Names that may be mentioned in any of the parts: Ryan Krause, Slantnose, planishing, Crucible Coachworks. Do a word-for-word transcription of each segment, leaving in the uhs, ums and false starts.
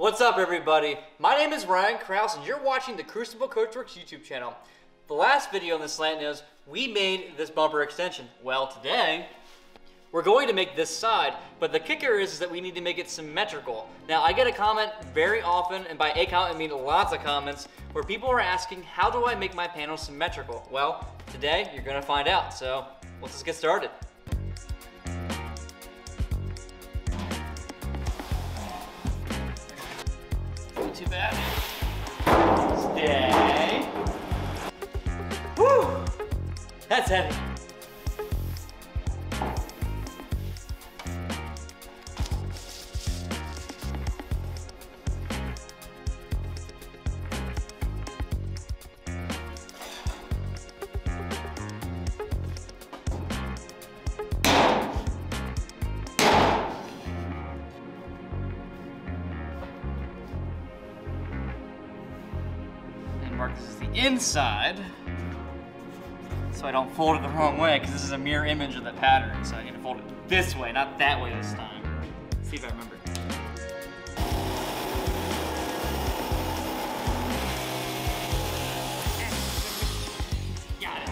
What's up, everybody? My name is Ryan Krause, and you're watching the Crucible Coachworks YouTube channel. The last video on this slant is we made this bumper extension. Well, today we're going to make this side, but the kicker is, is that we need to make it symmetrical. Now, I get a comment very often, and by a comment I mean lots of comments, where people are asking, how do I make my panel symmetrical? Well, today you're gonna find out, so let's just get started. Not too bad. Stay. Woo! That's heavy. This is the inside, so I don't fold it the wrong way, because this is a mirror image of the pattern, so I need to fold it this way, not that way this time. Let's see if I remember. Got it.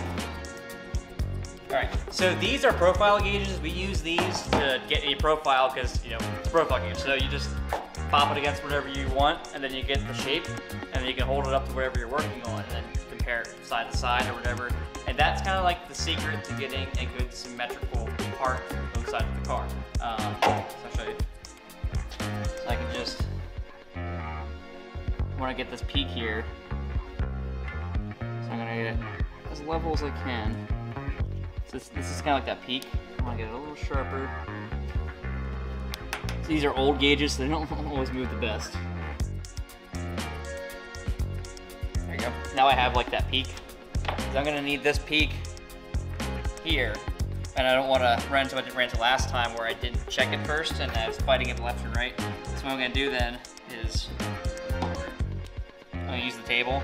All right, so these are profile gauges. We use these to get a profile, because, you know, it's a profile gauge, so you just pop it against whatever you want, and then you get the shape, and then you can hold it up to whatever you're working on, and then compare it side to side or whatever. And that's kind of like the secret to getting a good symmetrical part on both sides of the car. Um, so I'll show you. So I can just, when I get this peak here, so I'm gonna get it as level as I can. So this, this is kind of like that peak. I'm gonna get it a little sharper. These are old gauges, so they don't always move the best. There you go. Now I have like that peak. So I'm gonna need this peak here, and I don't want to run into what I ran into last time, where I didn't check it first, and I was fighting it left and right. So what I'm gonna do then is I'm gonna use the table.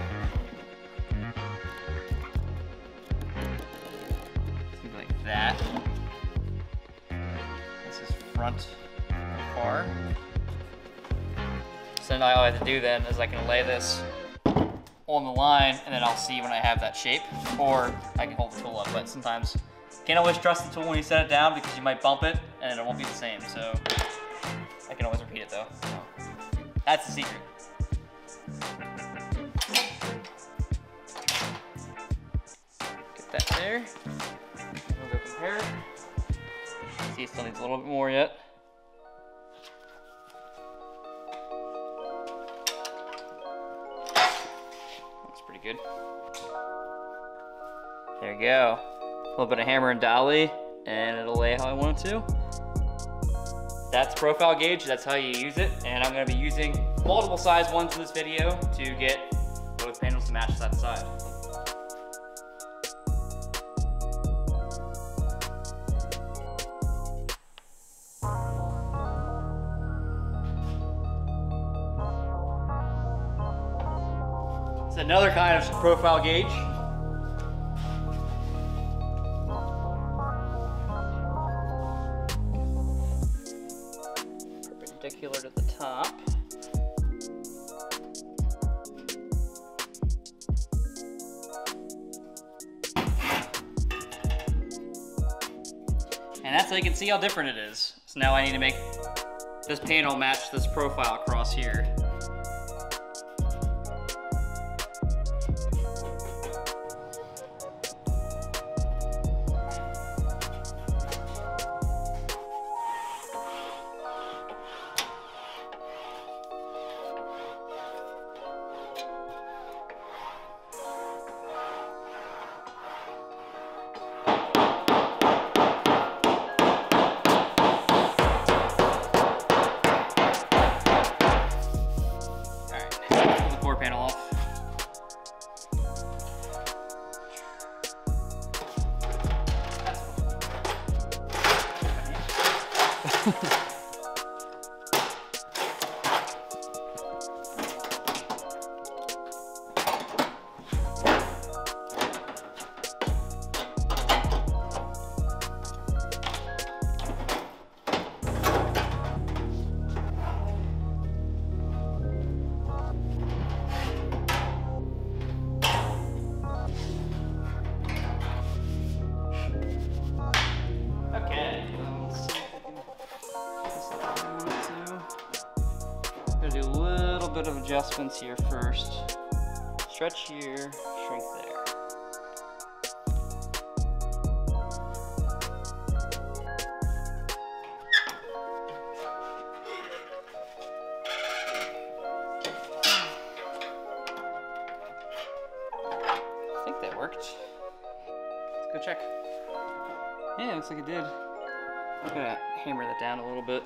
Something like that. This is front. Bar. So now all I have to do then is I can lay this on the line, and then I'll see when I have that shape, or I can hold the tool up. But sometimes can't always trust the tool when you set it down, because you might bump it and it won't be the same. So I can always repeat it though. So that's the secret. Get that there. We'll go compare. See, it still needs a little bit more yet. Good. There you go. A little bit of hammer and dolly, and it'll lay how I want it to. That's profile gauge, that's how you use it. And I'm gonna be using multiple size ones in this video to get both panels to match side to side. It's another kind of profile gauge. Perpendicular to the top. And that's how you can see how different it is. So now I need to make this panel match this profile across here. do a little bit of adjustments here first. Stretch here, shrink there. I think that worked. Let's go check. Yeah, looks like it did. I'm gonna hammer that down a little bit.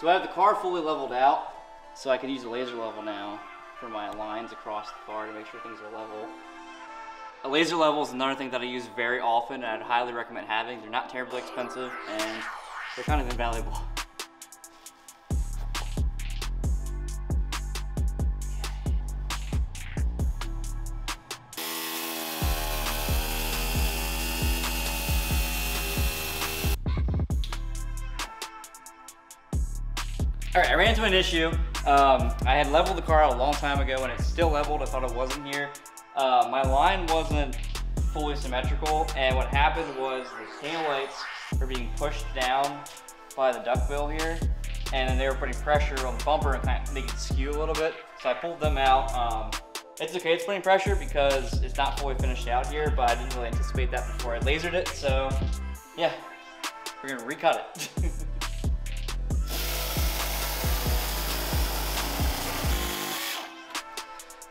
So I have the car fully leveled out, so I can use a laser level now for my lines across the car to make sure things are level. A laser level is another thing that I use very often, and I'd highly recommend having. They're not terribly expensive, and they're kind of invaluable. All right, I ran into an issue. Um, I had leveled the car out a long time ago and it's still leveled. I thought it wasn't here. Uh, my line wasn't fully symmetrical, and what happened was the tail lights were being pushed down by the duckbill here, and then they were putting pressure on the bumper and kind of making it skew a little bit. So I pulled them out. Um, it's okay, it's putting pressure because it's not fully finished out here, but I didn't really anticipate that before I lasered it. So yeah, we're gonna recut it.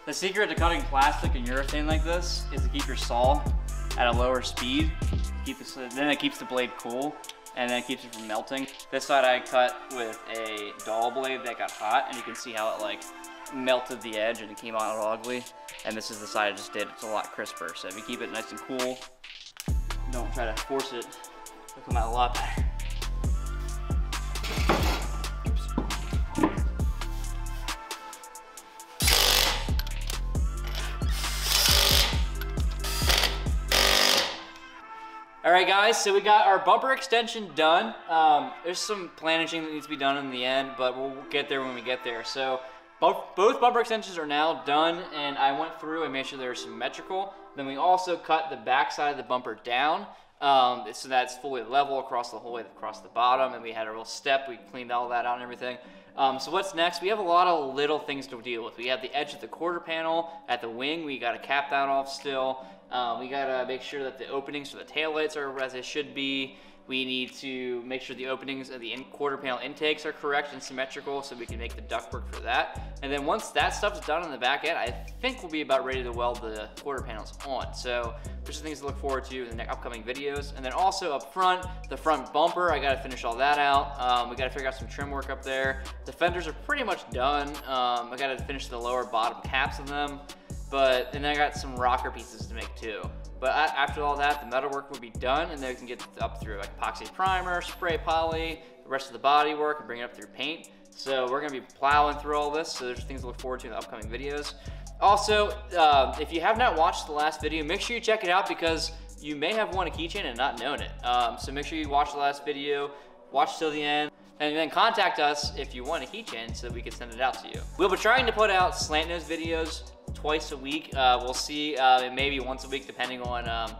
The secret to cutting plastic and urethane like this is to keep your saw at a lower speed. Keep the, then it keeps the blade cool, and then it keeps it from melting. This side I cut with a dowel blade that got hot, and you can see how it like melted the edge and it came out all ugly. And this is the side I just did. It's a lot crisper. So if you keep it nice and cool, don't try to force it, it'll come out a lot better. All right, guys, so we got our bumper extension done. Um, there's some planishing that needs to be done in the end, but we'll get there when we get there. So both bumper extensions are now done, and I went through and made sure they're symmetrical. Then we also cut the back side of the bumper down um, so that's fully level across the whole way across the bottom, and we had a real step. We cleaned all that out and everything. Um, so what's next? We have a lot of little things to deal with. We have the edge of the quarter panel at the wing. We got to cap that off still. Um, we gotta make sure that the openings for the taillights are as they should be. We need to make sure the openings of the in quarter panel intakes are correct and symmetrical so we can make the ductwork for that. And then once that stuff's done on the back end, I think we'll be about ready to weld the quarter panels on. So there's things to look forward to in the next upcoming videos. And then also up front, the front bumper, I gotta finish all that out. Um, we gotta figure out some trim work up there. The fenders are pretty much done. Um, I gotta finish the lower bottom caps of them. But then I got some rocker pieces to make too. But I, after all that, the metal work will be done, and then we can get up through like epoxy primer, spray poly, the rest of the body work, and bring it up through paint. So we're gonna be plowing through all this. So there's things to look forward to in the upcoming videos. Also, uh, if you have not watched the last video, make sure you check it out because you may have won a keychain and not known it. Um, so make sure you watch the last video, watch till the end, and then contact us if you want a keychain so that we can send it out to you. We'll be trying to put out slant nose videos twice a week. Uh, we'll see, uh, maybe once a week, depending on um,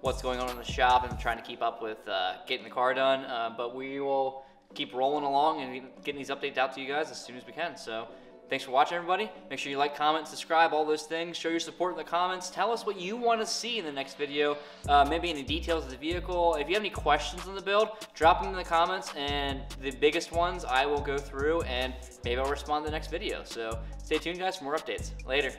what's going on in the shop and trying to keep up with uh, getting the car done. Uh, but we will keep rolling along and getting these updates out to you guys as soon as we can. So thanks for watching, everybody. Make sure you like, comment, subscribe, all those things. Show your support in the comments. Tell us what you want to see in the next video, uh, maybe any details of the vehicle. If you have any questions on the build, drop them in the comments, and the biggest ones I will go through, and maybe I'll respond in the next video. So stay tuned, guys, for more updates. Later.